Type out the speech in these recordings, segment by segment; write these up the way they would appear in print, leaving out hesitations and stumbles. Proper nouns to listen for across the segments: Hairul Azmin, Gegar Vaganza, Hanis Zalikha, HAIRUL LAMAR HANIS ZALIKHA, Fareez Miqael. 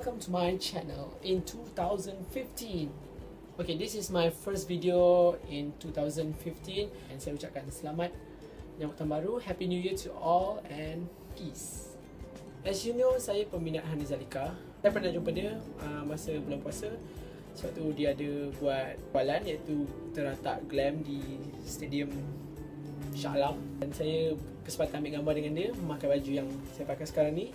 welcome to my channel in 2015. Okay, this is my first video in 2015 and saya ucapkan selamat menyambut tahun baru, happy new year to all and peace. As you know, saya peminat Hanis Zalikha. Saya pernah jumpa dia masa bulan puasa. Sebab tu dia ada buat jualan iaitu teratak glam di stadium Shah Alam, dan saya kesempatan ambil gambar dengan dia memakai baju yang saya pakai sekarang ni.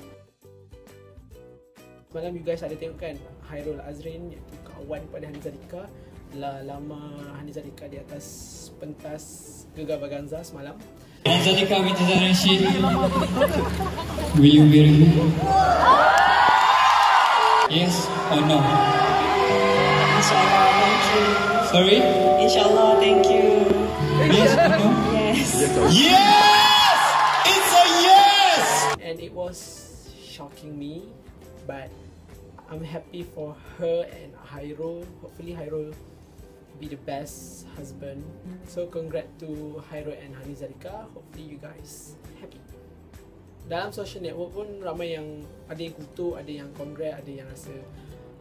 Semalam you guys ada tengok kan, Hairul Azmin iaitu kawan pada Hanis Zalikha telah lama Hanis Zalikha di atas pentas Gegar Vaganza semalam. Hanis Zalikha with Hairul Azmin, will you marry me? Yes or no? InsyaAllah, thank you. Sorry? InsyaAllah, thank you. Yes or no? Yes. Yes! It's a yes! And it was shocking me, but I'm happy for her and Hairul. Hopefully Hairul be the best husband. So congrats to Hairul and Hanis Zalikha. Hopefully you guys happy. Dalam social network pun ramai yang ada yang kutuk, ada yang congrats, ada yang rasa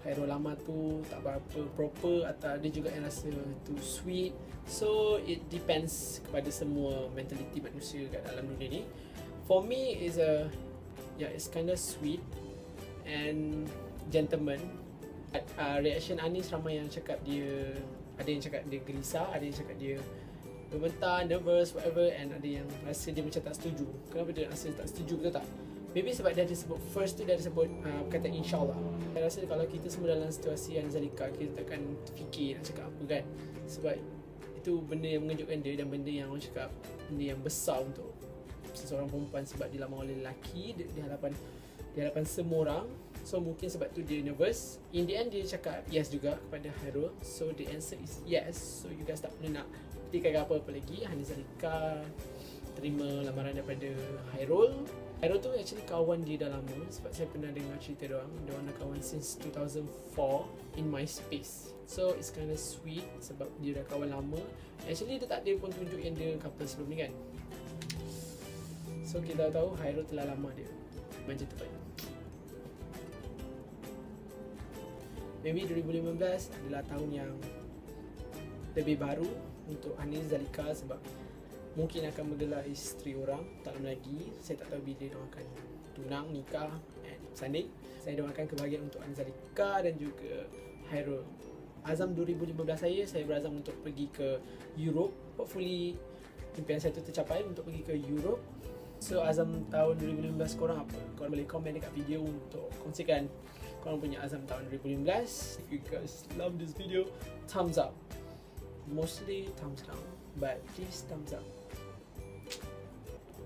Hairul lama tu tak berapa proper, atau ada juga yang rasa too sweet. So it depends kepada semua mentaliti manusia kat dalam dunia ni. For me is a it's kind of sweet and gentleman. Reaction Hanis, ramai yang cakap dia, ada yang cakap dia gelisah, ada yang cakap dia gemetar, nervous, whatever, and ada yang rasa dia macam tak setuju. Kenapa dia rasa tak setuju ke tak? Maybe sebab dia ada sebut first tu, dia ada sebut perkataan insyaAllah. Saya rasa kalau kita semua dalam situasi Hanis Zalikha, kita takkan fikir nak cakap apa kan, sebab itu benda yang mengejutkan dia dan benda yang orang cakap benda yang besar untuk seseorang perempuan, sebab dilamar oleh lelaki di hadapan semua orang. So mungkin sebab tu dia nervous. In the end dia cakap yes juga kepada Hairul. So the answer is yes. So you guys tak perlu nak petikan apa-apa lagi. Hanis Zalikha terima lamaran daripada Hairul. Hairul tu actually kawan dia dah lama, sebab saya pernah dengar cerita dia orang. Dia orang dah kawan since 2004 in MySpace. So it's kind of sweet sebab dia dah kawan lama. Actually dia tak ada pun tunjuk yang dia couple sebelum ni kan. So kita tahu Hairul telah lama dia macam tu kan. Maybe 2015 adalah tahun yang lebih baru untuk Hanis Zalikha, sebab mungkin akan menggelar isteri orang tak lama lagi. Saya tak tahu bila dia akan tunang, nikah and sanding. Saya doakan kebahagiaan untuk Hanis Zalikha dan juga Hairul. Azam 2015 saya berazam untuk pergi ke Europe. Hopefully impian saya tu tercapai untuk pergi ke Europe. So azam tahun 2015 korang apa? Korang boleh komen dekat video untuk kongsikan korang punya azam tahun 2015. If you guys love this video, thumbs up. Mostly thumbs down, but please thumbs up.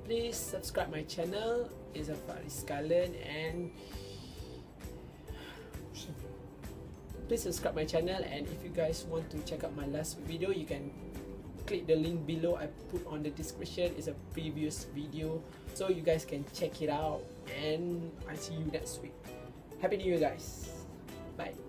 Please subscribe my channel. It's a Fareez Miqael, and please subscribe my channel. And if you guys want to check out my last video, you can click the link below I put on the description. It's a previous video, so you guys can check it out, and I see you next week. Happy New Year guys, bye.